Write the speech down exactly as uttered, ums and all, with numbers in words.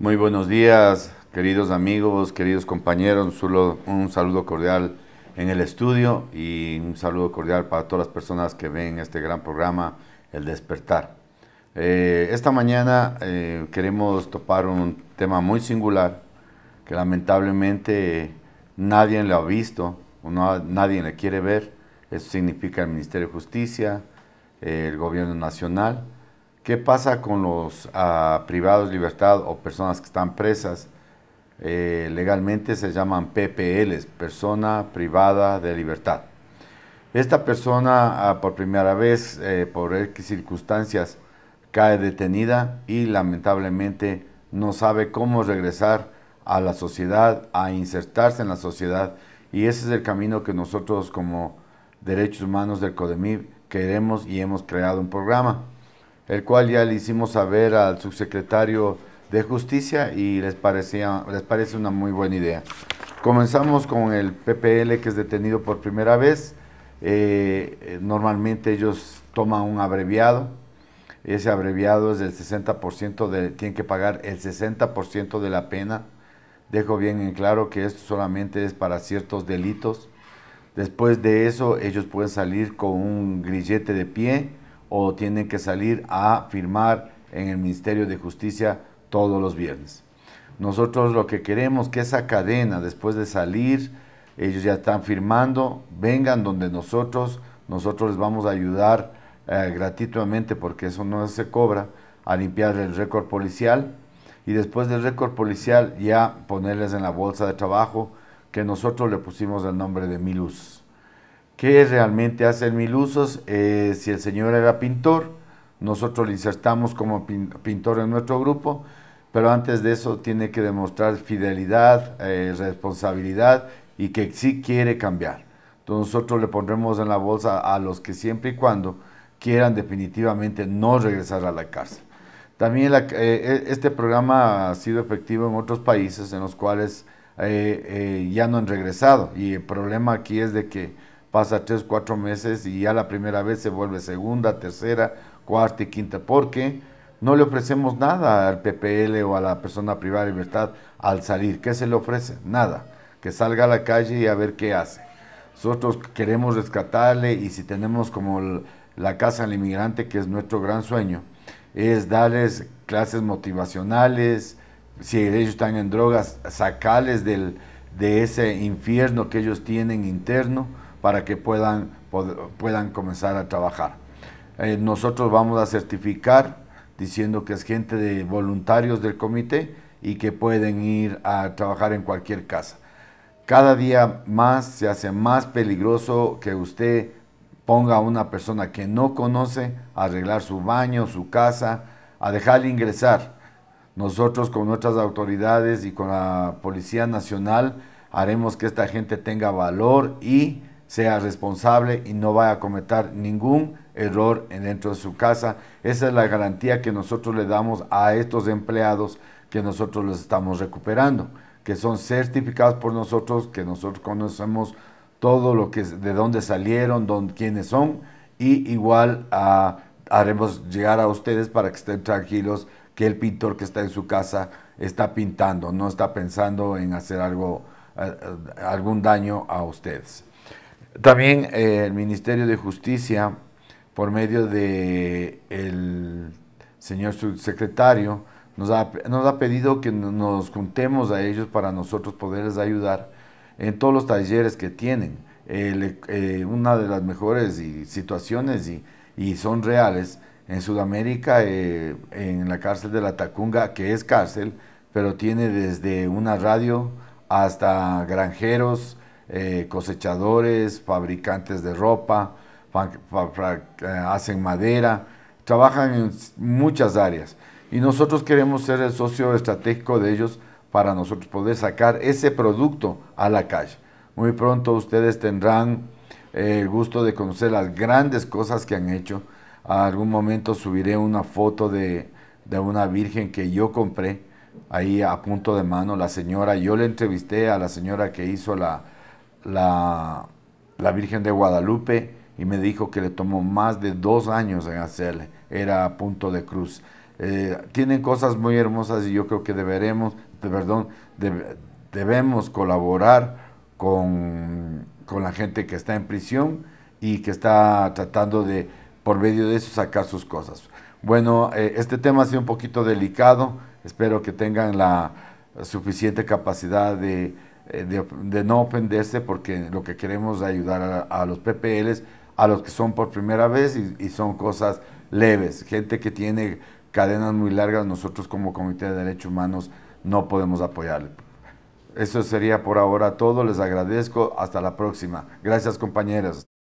Muy buenos días, queridos amigos, queridos compañeros, un saludo, un saludo cordial en el estudio y un saludo cordial para todas las personas que ven este gran programa, El Despertar. Eh, esta mañana eh, queremos topar un tema muy singular que lamentablemente nadie lo ha visto, no, nadie le quiere ver. Eso significa el Ministerio de Justicia, eh, el Gobierno Nacional. ¿Qué pasa con los uh, privados de libertad o personas que están presas? Eh, legalmente se llaman P P Ls, Persona Privada de Libertad. Esta persona uh, por primera vez, eh, por X circunstancias, cae detenida y lamentablemente no sabe cómo regresar a la sociedad, a insertarse en la sociedad. Y ese es el camino que nosotros como Derechos Humanos del CODEMIF queremos y hemos creado un programa, el cual ya le hicimos saber al subsecretario de Justicia y les, parecía, les parece una muy buena idea. Comenzamos con el P P L que es detenido por primera vez. Eh, normalmente ellos toman un abreviado. Ese abreviado es del sesenta por ciento, de, tienen que pagar el sesenta por ciento de la pena. Dejo bien en claro que esto solamente es para ciertos delitos. Después de eso ellos pueden salir con un grillete de pie o tienen que salir a firmar en el Ministerio de Justicia todos los viernes. Nosotros lo que queremos es que esa cadena, después de salir, ellos ya están firmando, vengan donde nosotros, nosotros les vamos a ayudar eh, gratuitamente, porque eso no se cobra, a limpiar el récord policial y después del récord policial ya ponerles en la bolsa de trabajo, que nosotros le pusimos el nombre de Miluz. ¿Qué realmente hace el Milusos? Eh, si el señor era pintor, nosotros lo insertamos como pin, pintor en nuestro grupo, pero antes de eso tiene que demostrar fidelidad, eh, responsabilidad y que sí quiere cambiar. Entonces nosotros le pondremos en la bolsa a los que siempre y cuando quieran definitivamente no regresar a la cárcel. También la, eh, este programa ha sido efectivo en otros países en los cuales eh, eh, ya no han regresado, y el problema aquí es de que pasa tres, cuatro meses y ya la primera vez se vuelve segunda, tercera, cuarta y quinta, porque no le ofrecemos nada al P P L o a la persona privada de libertad al salir. ¿Qué se le ofrece? Nada. Que salga a la calle y a ver qué hace. Nosotros queremos rescatarle, y si tenemos como la Casa del Inmigrante, que es nuestro gran sueño, es darles clases motivacionales. Si ellos están en drogas, sacarles del, de ese infierno que ellos tienen interno, para que puedan, puedan comenzar a trabajar. Eh, nosotros vamos a certificar diciendo que es gente de voluntarios del comité y que pueden ir a trabajar en cualquier casa. Cada día más se hace más peligroso que usted ponga a una persona que no conoce a arreglar su baño, su casa, a dejarle ingresar. Nosotros con nuestras autoridades y con la Policía Nacional haremos que esta gente tenga valor y sea responsable y no vaya a cometer ningún error dentro de su casa. Esa es la garantía que nosotros le damos a estos empleados que nosotros los estamos recuperando, que son certificados por nosotros, que nosotros conocemos todo lo que es, de dónde salieron, dónde, quiénes son, y igual uh, haremos llegar a ustedes para que estén tranquilos que el pintor que está en su casa está pintando, no está pensando en hacer algo, uh, algún daño a ustedes. También eh, el Ministerio de Justicia, por medio del señor subsecretario, nos ha, nos ha pedido que nos juntemos a ellos para nosotros poderles ayudar en todos los talleres que tienen. Eh, le, eh, una de las mejores y situaciones, y, y son reales, en Sudamérica, eh, en la cárcel de La Tacunga, que es cárcel, pero tiene desde una radio hasta granjeros, Eh, cosechadores, fabricantes de ropa, fa, fa, fa, hacen madera, trabajan en muchas áreas, y nosotros queremos ser el socio estratégico de ellos para nosotros poder sacar ese producto a la calle. Muy pronto ustedes tendrán eh, el gusto de conocer las grandes cosas que han hecho. A algún momento subiré una foto de, de una virgen que yo compré ahí a punto de mano. La señora, yo le entrevisté a la señora que hizo la La, la Virgen de Guadalupe, y me dijo que le tomó más de dos años en hacerle, era a punto de cruz. eh, tienen cosas muy hermosas y yo creo que deberemos, de, perdón, de, debemos colaborar con, con la gente que está en prisión y que está tratando de, por medio de eso, sacar sus cosas. Bueno, eh, este tema ha sido un poquito delicado, espero que tengan la suficiente capacidad de, de, de no ofenderse, porque lo que queremos es ayudar a, a los P P Ls, a los que son por primera vez y, y son cosas leves. Gente que tiene cadenas muy largas, nosotros como Comité de Derechos Humanos no podemos apoyarle. Eso sería por ahora todo, les agradezco, hasta la próxima. Gracias, compañeras.